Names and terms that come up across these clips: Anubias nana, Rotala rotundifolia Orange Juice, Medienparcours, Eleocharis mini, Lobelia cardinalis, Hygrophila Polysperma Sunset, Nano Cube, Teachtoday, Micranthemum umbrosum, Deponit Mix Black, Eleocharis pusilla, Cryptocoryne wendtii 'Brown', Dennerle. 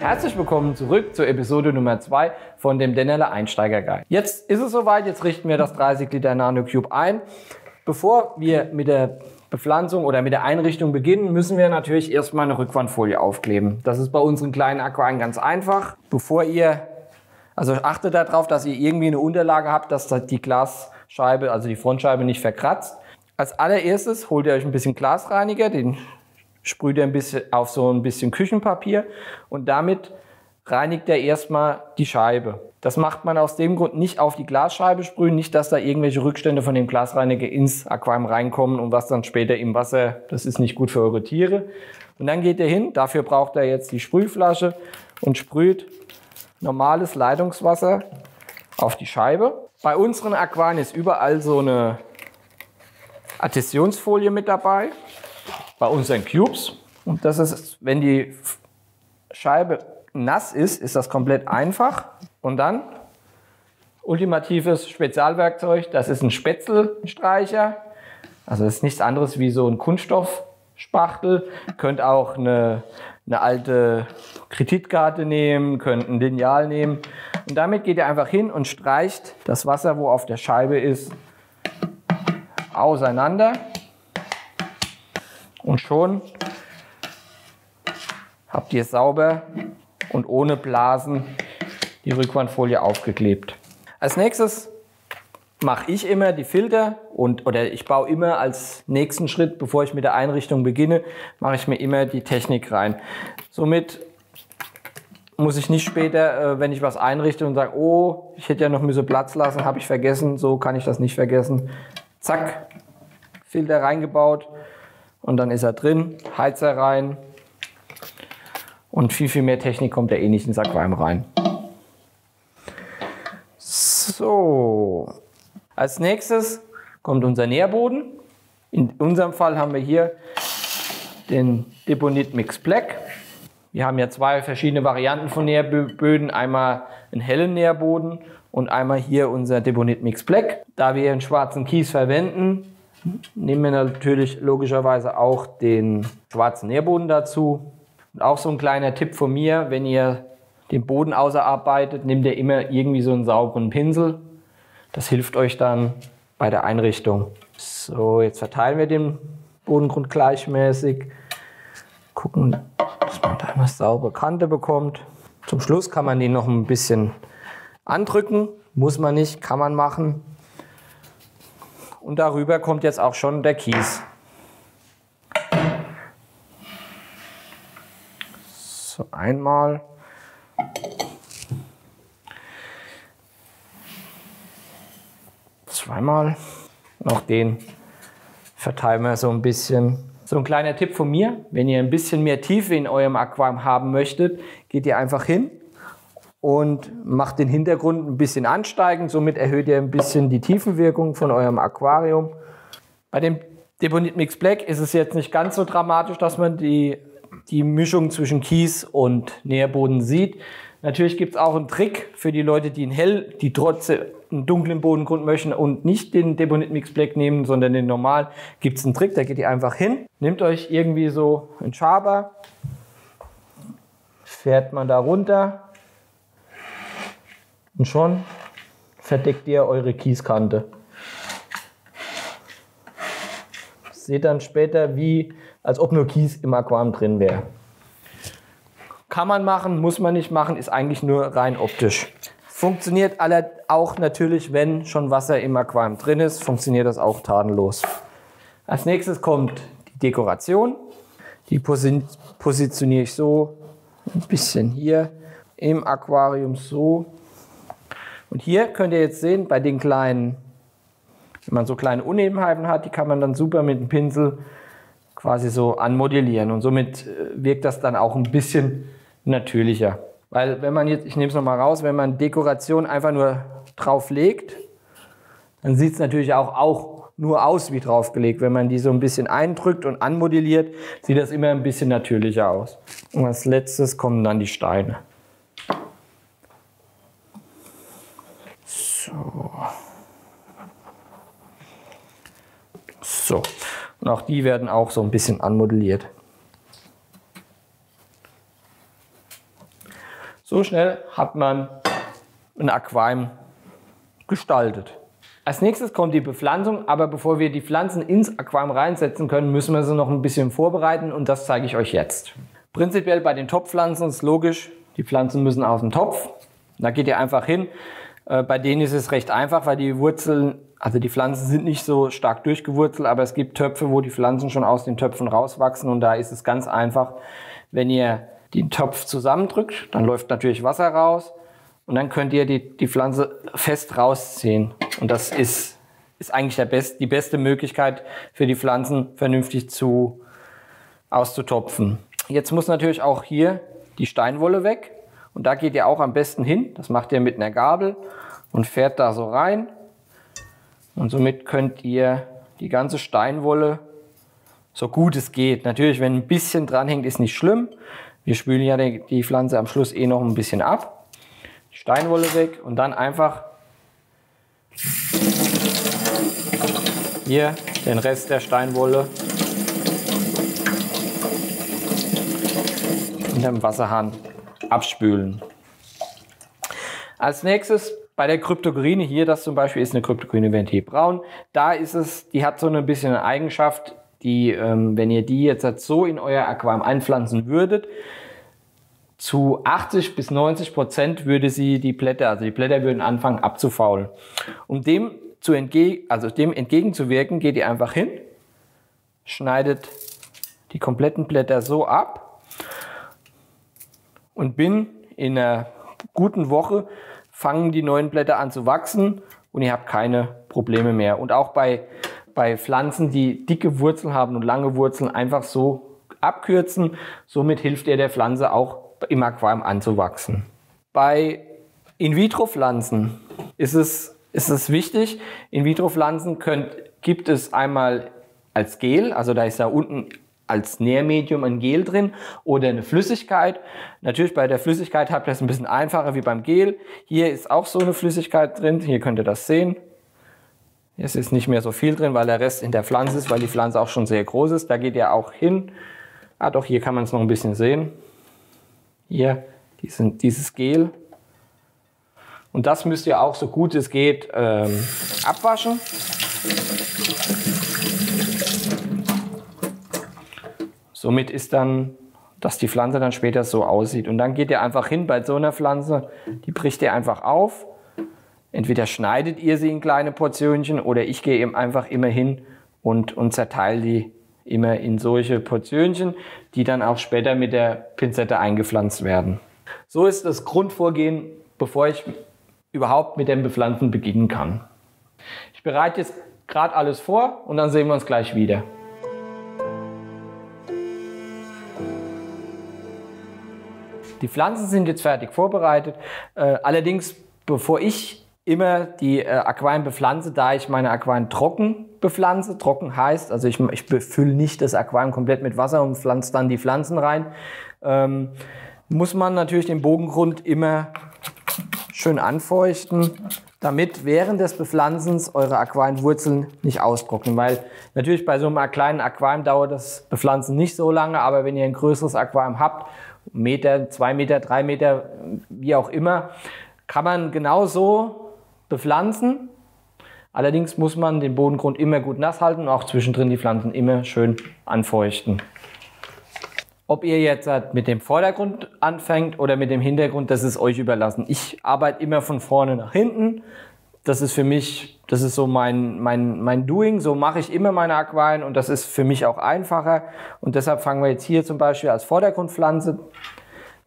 Herzlich willkommen zurück zur Episode Nummer 2 von dem Dennerle Einsteiger Guide. Jetzt ist es soweit, jetzt richten wir das 30 Liter Nano Cube ein. Bevor wir mit der Bepflanzung oder mit der Einrichtung beginnen, müssen wir natürlich erstmal eine Rückwandfolie aufkleben. Das ist bei unseren kleinen Aquarien ganz einfach. Also achtet darauf, dass ihr irgendwie eine Unterlage habt, dass die Glasscheibe, also die Frontscheibe nicht verkratzt. Als allererstes holt ihr euch ein bisschen Glasreiniger, den sprüht ihr ein bisschen auf so ein bisschen Küchenpapier und damit reinigt er erstmal die Scheibe. Das macht man aus dem Grund, nicht auf die Glasscheibe sprühen, nicht, dass da irgendwelche Rückstände von dem Glasreiniger ins Aquarium reinkommen und was dann später im Wasser, das ist nicht gut für eure Tiere. Und dann geht ihr hin, dafür braucht ihr jetzt die Sprühflasche und sprüht normales Leitungswasser auf die Scheibe. Bei unseren Aquarien ist überall so eine Adhäsionsfolie mit dabei, bei unseren Cubes. Und das ist, wenn die Scheibe nass ist, ist das komplett einfach. Und dann ultimatives Spezialwerkzeug, das ist ein Spätzelstreicher. Also das ist nichts anderes wie so ein Kunststoffspachtel. Ihr könnt auch eine alte Kreditkarte nehmen, könnt ein Lineal nehmen. Und damit geht ihr einfach hin und streicht das Wasser, wo auf der Scheibe ist, auseinander. Und schon habt ihr sauber und ohne Blasen die Rückwandfolie aufgeklebt. Als nächstes mache ich immer die Filter oder ich baue immer als nächsten Schritt, bevor ich mit der Einrichtung beginne, mache ich mir immer die Technik rein. Somit muss ich nicht später, wenn ich was einrichte und sage, oh, ich hätte ja noch ein bisschen Platz lassen, habe ich vergessen, so kann ich das nicht vergessen. Zack, Filter reingebaut. Und dann ist er drin, Heizer rein und viel, viel mehr Technik kommt ja eh nicht ins Aquarium rein. So, als nächstes kommt unser Nährboden. In unserem Fall haben wir hier den Deponit Mix Black. Wir haben ja zwei verschiedene Varianten von Nährböden, einmal einen hellen Nährboden und einmal hier unser Deponit Mix Black. Da wir einen schwarzen Kies verwenden, nehmen wir natürlich logischerweise auch den schwarzen Nährboden dazu. Und auch so ein kleiner Tipp von mir, wenn ihr den Boden ausarbeitet, nehmt ihr immer irgendwie so einen sauberen Pinsel. Das hilft euch dann bei der Einrichtung. So, jetzt verteilen wir den Bodengrund gleichmäßig. Gucken, dass man da eine saubere Kante bekommt. Zum Schluss kann man den noch ein bisschen andrücken. Muss man nicht, kann man machen. Und darüber kommt jetzt auch schon der Kies. So, einmal. Zweimal. Noch den verteilen wir so ein bisschen. So ein kleiner Tipp von mir, wenn ihr ein bisschen mehr Tiefe in eurem Aquarium haben möchtet, geht ihr einfach hin und macht den Hintergrund ein bisschen ansteigend, somit erhöht ihr ein bisschen die Tiefenwirkung von eurem Aquarium. Bei dem Deponit Mix Black ist es jetzt nicht ganz so dramatisch, dass man die Mischung zwischen Kies und Nährboden sieht. Natürlich gibt es auch einen Trick für die Leute, die trotzdem einen dunklen Bodengrund möchten und nicht den Deponit Mix Black nehmen, sondern den normalen. Gibt es einen Trick, da geht ihr einfach hin, nehmt euch irgendwie so einen Schaber, fährt man da runter. Und schon verdeckt ihr eure Kieskante. Seht dann später, als ob nur Kies im Aquarium drin wäre. Kann man machen, muss man nicht machen, ist eigentlich nur rein optisch. Funktioniert auch natürlich, wenn schon Wasser im Aquarium drin ist, funktioniert das auch tadellos. Als nächstes kommt die Dekoration. Die positioniere ich so ein bisschen hier im Aquarium so. Und hier könnt ihr jetzt sehen, bei den kleinen, wenn man so kleine Unebenheiten hat, die kann man dann super mit dem Pinsel quasi so anmodellieren. Und somit wirkt das dann auch ein bisschen natürlicher. Weil wenn man jetzt, ich nehme es nochmal raus, wenn man Dekoration einfach nur drauflegt, dann sieht es natürlich auch nur aus wie draufgelegt. Wenn man die so ein bisschen eindrückt und anmodelliert, sieht das immer ein bisschen natürlicher aus. Und als letztes kommen dann die Steine. So, Und auch die werden auch so ein bisschen anmodelliert. So schnell hat man ein Aquarium gestaltet. Als nächstes kommt die Bepflanzung, aber bevor wir die Pflanzen ins Aquarium reinsetzen können, müssen wir sie noch ein bisschen vorbereiten und das zeige ich euch jetzt. Prinzipiell bei den Topfpflanzen ist logisch, die Pflanzen müssen aus dem Topf. Da geht ihr einfach hin. Bei denen ist es recht einfach, weil die Wurzeln, also die Pflanzen sind nicht so stark durchgewurzelt, aber es gibt Töpfe, wo die Pflanzen schon aus den Töpfen rauswachsen und da ist es ganz einfach, wenn ihr den Topf zusammendrückt, dann läuft natürlich Wasser raus. Und dann könnt ihr die Pflanze fest rausziehen. Und das ist eigentlich die beste Möglichkeit für die Pflanzen vernünftig auszutopfen. Jetzt muss natürlich auch hier die Steinwolle weg. Und da geht ihr auch am besten hin. Das macht ihr mit einer Gabel und fährt da so rein. Und somit könnt ihr die ganze Steinwolle so gut es geht. Natürlich, wenn ein bisschen dran hängt, ist nicht schlimm. Wir spülen ja die Pflanze am Schluss eh noch ein bisschen ab. Steinwolle weg und dann einfach hier den Rest der Steinwolle in dem Wasserhahn abspülen. Als nächstes bei der Cryptocoryne, hier das zum Beispiel ist eine Cryptocoryne wendtii 'Brown', da ist es, die hat so ein bisschen eine Eigenschaft, die, wenn ihr die jetzt so in euer Aquarium einpflanzen würdet, zu 80 bis 90% würde sie die Blätter würden anfangen abzufaulen. Um dem entgegenzuwirken, geht ihr einfach hin, schneidet die kompletten Blätter so ab und binnen in einer guten Woche fangen die neuen Blätter an zu wachsen und ihr habt keine Probleme mehr. Und auch bei Pflanzen, die dicke Wurzeln haben und lange Wurzeln, einfach so abkürzen. Somit hilft ihr der Pflanze auch im Aquarium anzuwachsen. Bei In-vitro-Pflanzen ist es wichtig. In-vitro-Pflanzen gibt es einmal als Gel, also da ist da unten als Nährmedium ein Gel drin oder eine Flüssigkeit. Natürlich bei der Flüssigkeit habt ihr es ein bisschen einfacher wie beim Gel. Hier ist auch so eine Flüssigkeit drin, hier könnt ihr das sehen. Es ist nicht mehr so viel drin, weil der Rest in der Pflanze ist, weil die Pflanze auch schon sehr groß ist. Da geht ihr auch hin. Ah doch, hier kann man es noch ein bisschen sehen. Hier dieses Gel. Und das müsst ihr auch so gut es geht abwaschen. Somit ist dann, dass die Pflanze dann später so aussieht. Und dann geht ihr einfach hin bei so einer Pflanze, die bricht ihr einfach auf. Entweder schneidet ihr sie in kleine Portionchen oder ich gehe eben einfach immer hin und zerteile die immer in solche Portionchen, die dann auch später mit der Pinzette eingepflanzt werden. So ist das Grundvorgehen, bevor ich überhaupt mit dem Bepflanzen beginnen kann. Ich bereite jetzt gerade alles vor und dann sehen wir uns gleich wieder. Die Pflanzen sind jetzt fertig vorbereitet, allerdings bevor ich immer die Aquarien bepflanze, da ich meine Aquarien trocken bepflanze. Trocken heißt, also ich befülle nicht das Aquarium komplett mit Wasser und pflanze dann die Pflanzen rein. Muss man natürlich den Bodengrund immer schön anfeuchten, damit während des Bepflanzens eure Aquarienwurzeln nicht austrocknen. Weil natürlich bei so einem kleinen Aquarium dauert das Bepflanzen nicht so lange, aber wenn ihr ein größeres Aquarium habt, 1 Meter, 2 Meter, 3 Meter, wie auch immer, kann man genauso bepflanzen. Allerdings muss man den Bodengrund immer gut nass halten und auch zwischendrin die Pflanzen immer schön anfeuchten. Ob ihr jetzt mit dem Vordergrund anfängt oder mit dem Hintergrund, das ist euch überlassen. Ich arbeite immer von vorne nach hinten. Das ist für mich, das ist so mein Doing, so mache ich immer meine Aquarien und das ist für mich auch einfacher. Und deshalb fangen wir jetzt hier zum Beispiel als Vordergrundpflanze.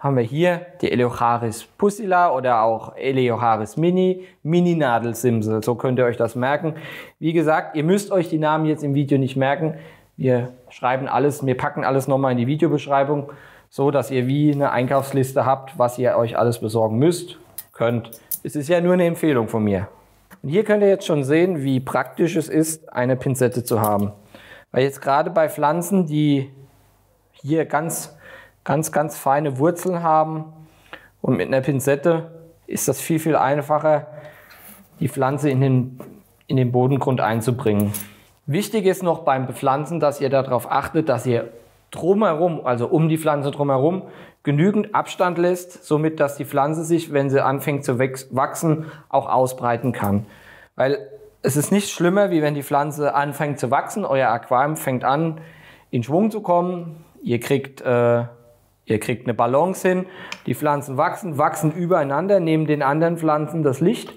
Haben wir hier die Eleocharis pusilla oder auch Eleocharis mini Nadelsimse. So könnt ihr euch das merken. Wie gesagt, ihr müsst euch die Namen jetzt im Video nicht merken. Wir schreiben alles, wir packen alles nochmal in die Videobeschreibung, so dass ihr wie eine Einkaufsliste habt, was ihr euch alles besorgen könnt. Es ist ja nur eine Empfehlung von mir. Und hier könnt ihr jetzt schon sehen, wie praktisch es ist, eine Pinzette zu haben. Weil jetzt gerade bei Pflanzen, die hier ganz feine Wurzeln haben und mit einer Pinzette ist das viel, viel einfacher, die Pflanze in den Bodengrund einzubringen. Wichtig ist noch beim Bepflanzen, dass ihr darauf achtet, dass ihr drumherum, also um die Pflanze drumherum, genügend Abstand lässt, somit dass die Pflanze sich, wenn sie anfängt zu wachsen, auch ausbreiten kann. Weil es ist nichts schlimmer, wie wenn die Pflanze anfängt zu wachsen, euer Aquarium fängt an, in Schwung zu kommen, ihr kriegt eine Balance hin, die Pflanzen wachsen übereinander, nehmen den anderen Pflanzen das Licht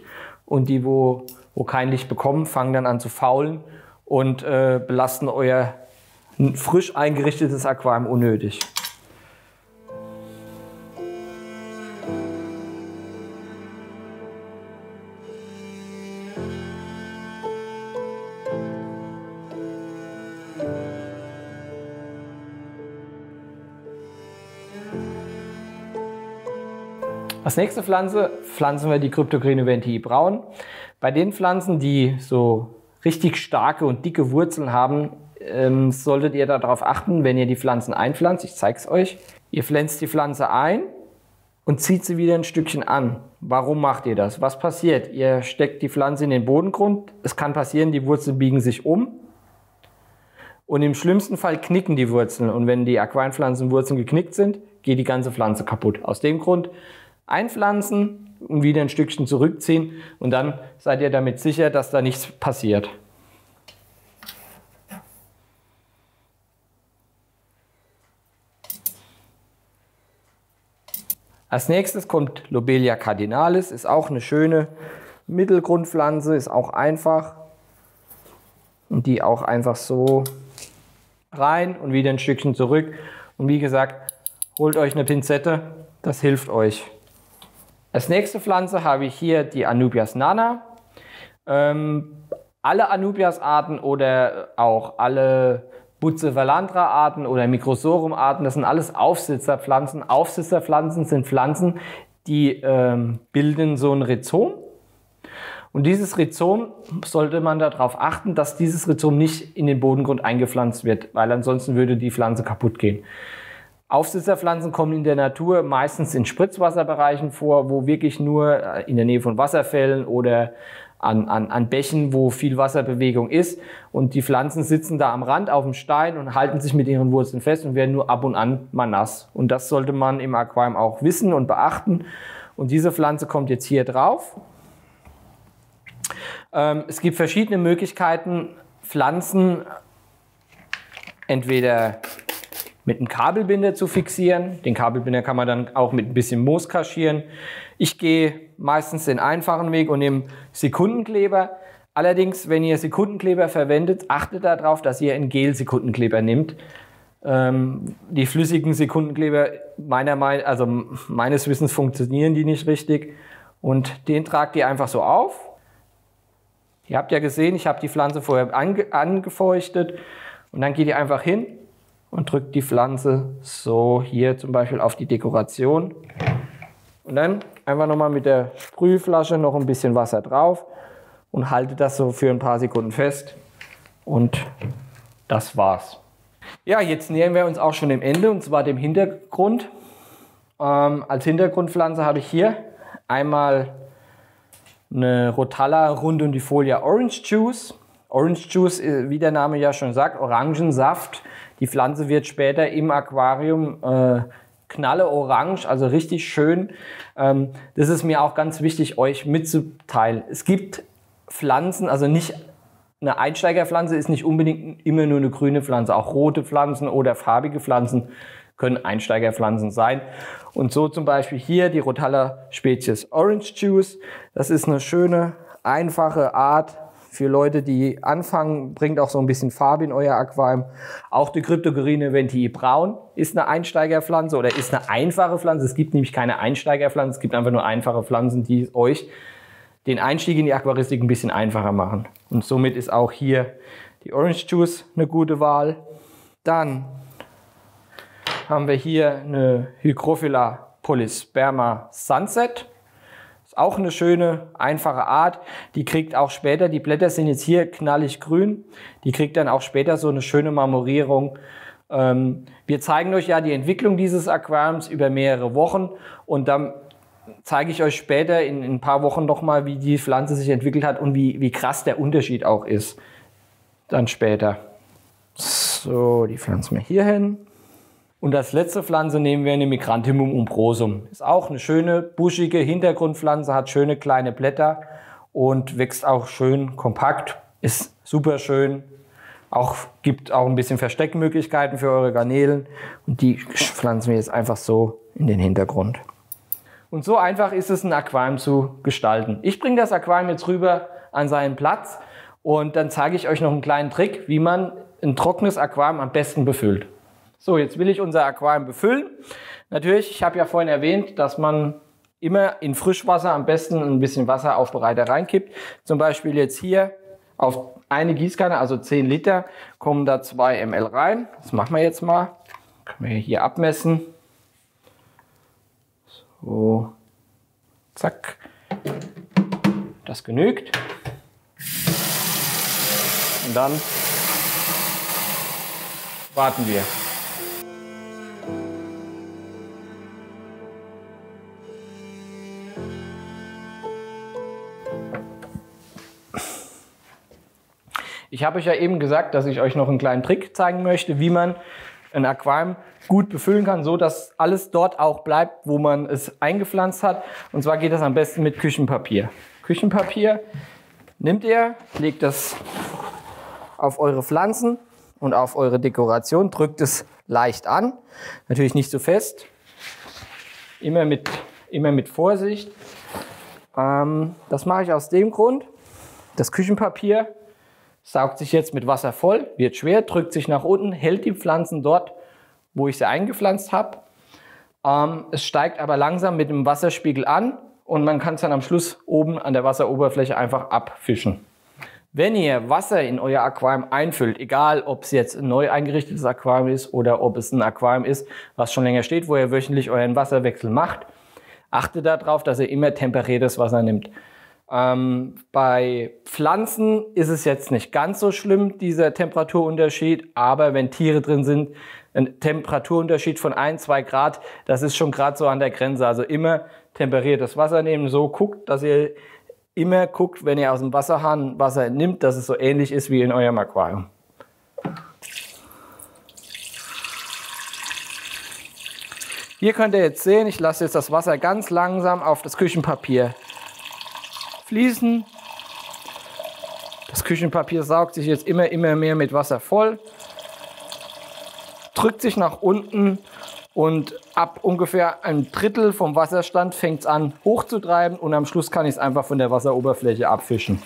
und die, wo kein Licht bekommen, fangen dann an zu faulen und belasten euer frisch eingerichtetes Aquarium unnötig. Als nächste Pflanze pflanzen wir die Cryptocoryne wendtii 'Brown'. Bei den Pflanzen, die so richtig starke und dicke Wurzeln haben, solltet ihr darauf achten, wenn ihr die Pflanzen einpflanzt. Ich zeige es euch. Ihr pflanzt die Pflanze ein und zieht sie wieder ein Stückchen an. Warum macht ihr das? Was passiert? Ihr steckt die Pflanze in den Bodengrund. Es kann passieren, die Wurzeln biegen sich um. Und im schlimmsten Fall knicken die Wurzeln. Und wenn die Aquarienpflanzenwurzeln geknickt sind, geht die ganze Pflanze kaputt. Aus dem Grund einpflanzen und wieder ein Stückchen zurückziehen. Und dann seid ihr damit sicher, dass da nichts passiert. Als nächstes kommt Lobelia cardinalis, ist auch eine schöne Mittelgrundpflanze, ist auch einfach. Und die auch einfach so rein und wieder ein Stückchen zurück. Und wie gesagt, holt euch eine Pinzette, das hilft euch. Als nächste Pflanze habe ich hier die Anubias nana. Alle Anubias-Arten oder auch alle Buccevalandra-Arten oder Microsorum-Arten, das sind alles Aufsitzerpflanzen. Aufsitzerpflanzen sind Pflanzen, die bilden so ein Rhizom. Und dieses Rhizom sollte man darauf achten, dass dieses Rhizom nicht in den Bodengrund eingepflanzt wird, weil ansonsten würde die Pflanze kaputt gehen. Aufsitzerpflanzen kommen in der Natur meistens in Spritzwasserbereichen vor, wo wirklich nur in der Nähe von Wasserfällen oder an Bächen, wo viel Wasserbewegung ist. Und die Pflanzen sitzen da am Rand auf dem Stein und halten sich mit ihren Wurzeln fest und werden nur ab und an mal nass. Und das sollte man im Aquarium auch wissen und beachten. Und diese Pflanze kommt jetzt hier drauf. Es gibt verschiedene Möglichkeiten, Pflanzen entweder mit einem Kabelbinder zu fixieren. Den Kabelbinder kann man dann auch mit ein bisschen Moos kaschieren. Ich gehe meistens den einfachen Weg und nehme Sekundenkleber. Allerdings, wenn ihr Sekundenkleber verwendet, achtet darauf, dass ihr einen Gel-Sekundenkleber nehmt. Die flüssigen Sekundenkleber, meines Wissens, funktionieren die nicht richtig. Und den tragt ihr einfach so auf. Ihr habt ja gesehen, ich habe die Pflanze vorher angefeuchtet. Und dann geht ihr einfach hin und drückt die Pflanze so hier zum Beispiel auf die Dekoration. Und dann einfach nochmal mit der Sprühflasche noch ein bisschen Wasser drauf und haltet das so für ein paar Sekunden fest. Und das war's. Ja, jetzt nähern wir uns auch schon dem Ende, und zwar dem Hintergrund. Als Hintergrundpflanze habe ich hier einmal eine Rotala rotundifolia Orange Juice. Orange Juice, wie der Name ja schon sagt, Orangensaft. Die Pflanze wird später im Aquarium knalle orange, also richtig schön. Das ist mir auch ganz wichtig, euch mitzuteilen. Es gibt Pflanzen, also nicht eine Einsteigerpflanze ist nicht unbedingt immer nur eine grüne Pflanze. Auch rote Pflanzen oder farbige Pflanzen können Einsteigerpflanzen sein. Und so zum Beispiel hier die Rotala Spezies Orange Juice. Das ist eine schöne, einfache Art für Leute, die anfangen, bringt auch so ein bisschen Farbe in euer Aquarium. Auch die Cryptocoryne wendtii 'Brown' ist eine Einsteigerpflanze oder ist eine einfache Pflanze. Es gibt nämlich keine Einsteigerpflanzen, es gibt einfach nur einfache Pflanzen, die euch den Einstieg in die Aquaristik ein bisschen einfacher machen. Und somit ist auch hier die Orange Juice eine gute Wahl. Dann haben wir hier eine Hygrophila Polysperma Sunset. Auch eine schöne, einfache Art. Die kriegt auch später, die Blätter sind jetzt hier knallig grün, die kriegt dann auch später so eine schöne Marmorierung. Wir zeigen euch ja die Entwicklung dieses Aquariums über mehrere Wochen und dann zeige ich euch später in ein paar Wochen nochmal, wie die Pflanze sich entwickelt hat und wie krass der Unterschied auch ist. dann später. So, die pflanzen wir hier hin. Und als letzte Pflanze nehmen wir eine Micranthemum umbrosum. Ist auch eine schöne, buschige Hintergrundpflanze, hat schöne kleine Blätter und wächst auch schön kompakt. Ist super schön. Auch gibt auch ein bisschen Versteckmöglichkeiten für eure Garnelen. Und die pflanzen wir jetzt einfach so in den Hintergrund. Und so einfach ist es, ein Aquarium zu gestalten. Ich bringe das Aquarium jetzt rüber an seinen Platz und dann zeige ich euch noch einen kleinen Trick, wie man ein trockenes Aquarium am besten befüllt. So, jetzt will ich unser Aquarium befüllen. Natürlich, ich habe ja vorhin erwähnt, dass man immer in Frischwasser am besten ein bisschen Wasseraufbereiter reinkippt. Zum Beispiel jetzt hier auf eine Gießkanne, also 10 Liter, kommen da 2 ml rein. Das machen wir jetzt mal. Können wir hier abmessen. So, zack. Das genügt. Und dann warten wir. Ich habe euch ja eben gesagt, dass ich euch noch einen kleinen Trick zeigen möchte, wie man ein Aquarium gut befüllen kann, so dass alles dort auch bleibt, wo man es eingepflanzt hat. Und zwar geht das am besten mit Küchenpapier. Küchenpapier nehmt ihr, legt das auf eure Pflanzen und auf eure Dekoration, drückt es leicht an, natürlich nicht so fest, immer mit Vorsicht. Das mache ich aus dem Grund, das Küchenpapier saugt sich jetzt mit Wasser voll, wird schwer, drückt sich nach unten, hält die Pflanzen dort, wo ich sie eingepflanzt habe. Es steigt aber langsam mit dem Wasserspiegel an und man kann es dann am Schluss oben an der Wasseroberfläche einfach abfischen. Wenn ihr Wasser in euer Aquarium einfüllt, egal ob es jetzt ein neu eingerichtetes Aquarium ist oder ob es ein Aquarium ist, was schon länger steht, wo ihr wöchentlich euren Wasserwechsel macht, achtet darauf, dass ihr immer temperiertes Wasser nehmt. Bei Pflanzen ist es jetzt nicht ganz so schlimm, dieser Temperaturunterschied, aber wenn Tiere drin sind, ein Temperaturunterschied von 1-2 Grad, das ist schon gerade so an der Grenze. Also immer temperiertes Wasser nehmen, so guckt, dass ihr immer guckt, wenn ihr aus dem Wasserhahn Wasser nimmt, dass es so ähnlich ist wie in eurem Aquarium. Hier könnt ihr jetzt sehen, ich lasse jetzt das Wasser ganz langsam auf das Küchenpapier fließen. Das Küchenpapier saugt sich jetzt immer mehr mit Wasser voll, drückt sich nach unten und ab ungefähr einem Drittel vom Wasserstand fängt es an hochzutreiben und am Schluss kann ich es einfach von der Wasseroberfläche abfischen.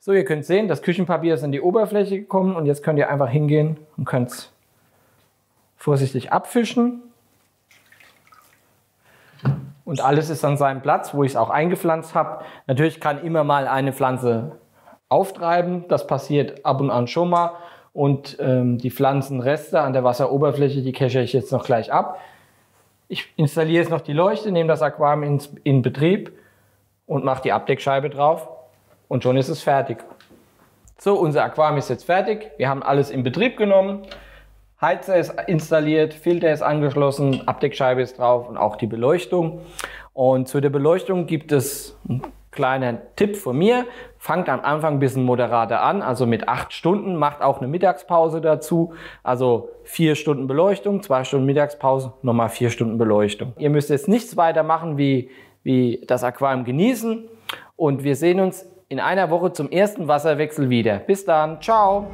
So, ihr könnt sehen, das Küchenpapier ist an die Oberfläche gekommen und jetzt könnt ihr einfach hingehen und könnt es vorsichtig abfischen. Und alles ist an seinem Platz, wo ich es auch eingepflanzt habe. Natürlich kann immer mal eine Pflanze auftreiben, das passiert ab und an schon mal. Und die Pflanzenreste an der Wasseroberfläche, die kesche ich jetzt noch gleich ab. Ich installiere jetzt noch die Leuchte, nehme das Aquarium in Betrieb und mache die Abdeckscheibe drauf. Und schon ist es fertig. So, unser Aquarium ist jetzt fertig. Wir haben alles in Betrieb genommen. Heizer ist installiert, Filter ist angeschlossen, Abdeckscheibe ist drauf und auch die Beleuchtung. Und zu der Beleuchtung gibt es einen kleinen Tipp von mir. Fangt am Anfang ein bisschen moderater an, also mit 8 Stunden. Macht auch eine Mittagspause dazu. Also 4 Stunden Beleuchtung, 2 Stunden Mittagspause, nochmal 4 Stunden Beleuchtung. Ihr müsst jetzt nichts weiter machen, wie das Aquarium genießen. Und wir sehen uns in einer Woche zum ersten Wasserwechsel wieder. Bis dann, ciao!